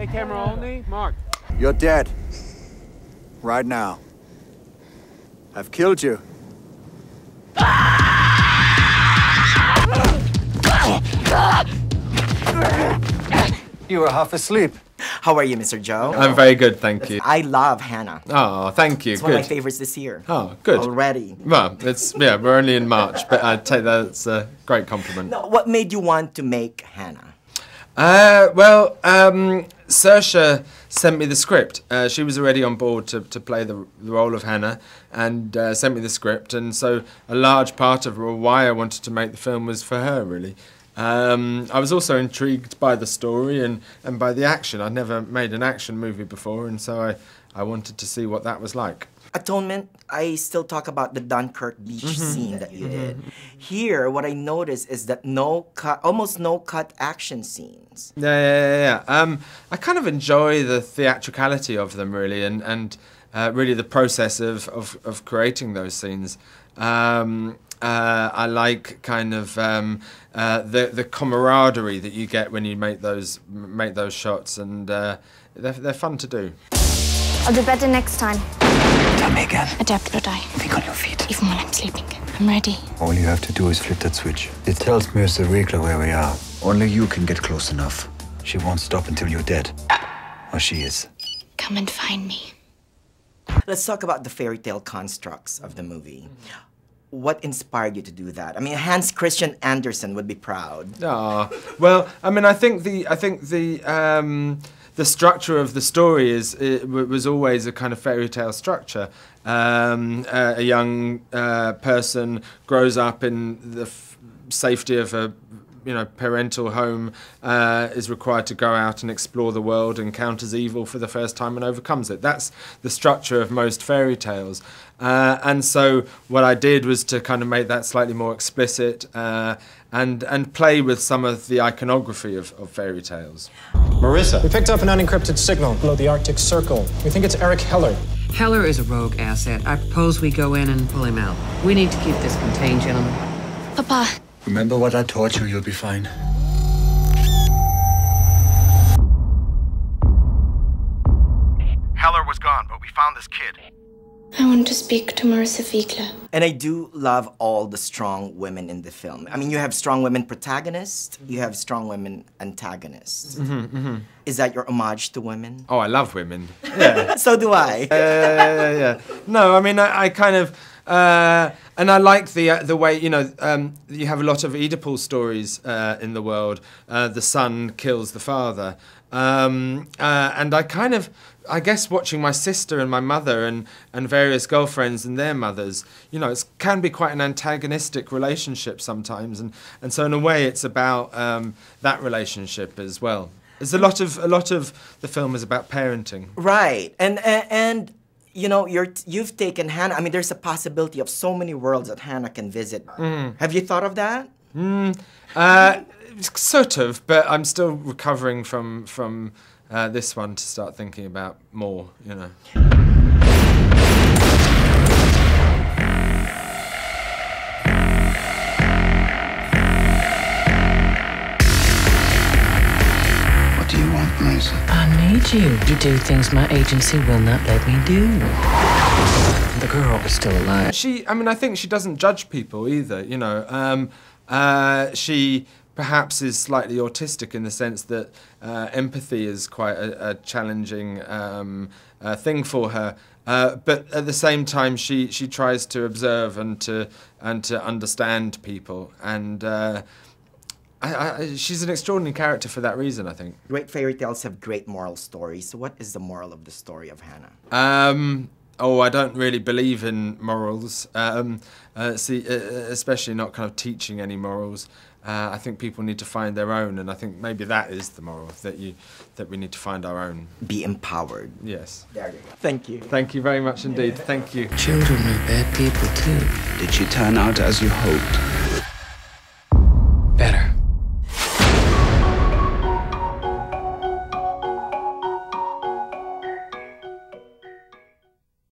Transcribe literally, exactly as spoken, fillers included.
Hey, camera only, Mark. You're dead. Right now. I've killed you. You were half asleep. How are you, Mister Joe? I'm very good, thank you. I love Hanna. Oh, thank you. It's good. One of my favorites this year. Oh, good. Already. Well, it's, yeah, we're only in March, but I take that as a great compliment. No, what made you want to make Hanna? Uh, well, um, Saoirse sent me the script. Uh, she was already on board to, to play the, the role of Hanna and uh, sent me the script. And so a large part of why I wanted to make the film was for her, really. Um, I was also intrigued by the story and, and by the action. I'd never made an action movie before, and so I, I wanted to see what that was like. Atonement, I still talk about the Dunkirk beach mm-hmm. scene that you did. Here, what I noticed is that no cut, almost no cut action scenes. Yeah, yeah, yeah. yeah. Um, I kind of enjoy the theatricality of them, really, and, and uh, really the process of, of, of creating those scenes. Um, Uh, I like kind of um, uh, the the camaraderie that you get when you make those make those shots, and uh, they're they're fun to do. I'll do better next time. Tell me again. Adapt or die. Think on your feet. Even when I'm sleeping, I'm ready. All you have to do is flip that switch. It tells Marissa Wiegler where we are. Only you can get close enough. She won't stop until you're dead, or she is. Come and find me. Let's talk about the fairy tale constructs of the movie. What inspired you to do that? I mean, Hans Christian Andersen would be proud. Ah, well, I mean, I think the I think the um, the structure of the story is it was always a kind of fairy tale structure. Um, uh, a young uh, person grows up in the f safety of a you know parental home, uh, is required to go out and explore the world, encounters evil for the first time and overcomes it. That's the structure of most fairy tales. Uh, and so what I did was to kind of make that slightly more explicit uh, and and play with some of the iconography of, of fairy tales. Marissa, we picked up an unencrypted signal below the Arctic Circle. We think it's Eric Heller. Heller is a rogue asset. I propose we go in and pull him out. We need to keep this contained, gentlemen. Papa. Remember what I taught you, you'll be fine. Heller was gone, but we found this kid. I want to speak to Marissa Wiegler. And I do love all the strong women in the film. I mean, you have strong women protagonists, you have strong women antagonists. Mm-hmm, mm-hmm. Is that your homage to women? Oh, I love women. Yeah. So do I. Uh, yeah, yeah. No, I mean, I, I kind of... Uh, and I like the uh, the way, you know, um, you have a lot of Oedipal stories uh, in the world. Uh, the son kills the father. Um, uh, and I kind of... I guess watching my sister and my mother and, and various girlfriends and their mothers, you know, it can be quite an antagonistic relationship sometimes, and, and so in a way it's about um, that relationship as well. There's a lot of a lot of the film is about parenting, right? And and, and you know, you're you've taken Hanna. I mean, there's a possibility of so many worlds that Hanna can visit. Mm. Have you thought of that? Mm, uh, sort of, but I'm still recovering from from. Uh, this one to start thinking about more, you know. What do you want, Marissa? I need you. You do things my agency will not let me do. The girl is still alive. She, I mean, I think she doesn't judge people either, you know. Um, uh, she perhaps is slightly autistic in the sense that uh, empathy is quite a, a challenging um, uh, thing for her. Uh, but at the same time, she, she tries to observe and to, and to understand people. And uh, I, I, she's an extraordinary character for that reason, I think. Great fairy tales have great moral stories. So what is the moral of the story of Hanna? Um, Oh, I don't really believe in morals, um, uh, see, uh, especially not kind of teaching any morals. Uh, I think people need to find their own, and I think maybe that is the moral, that you, that we need to find our own. Be empowered. Yes. There you go. Thank you. Thank you very much indeed. Yeah. Thank you. Children are bad people too. Did she turn out as you hoped?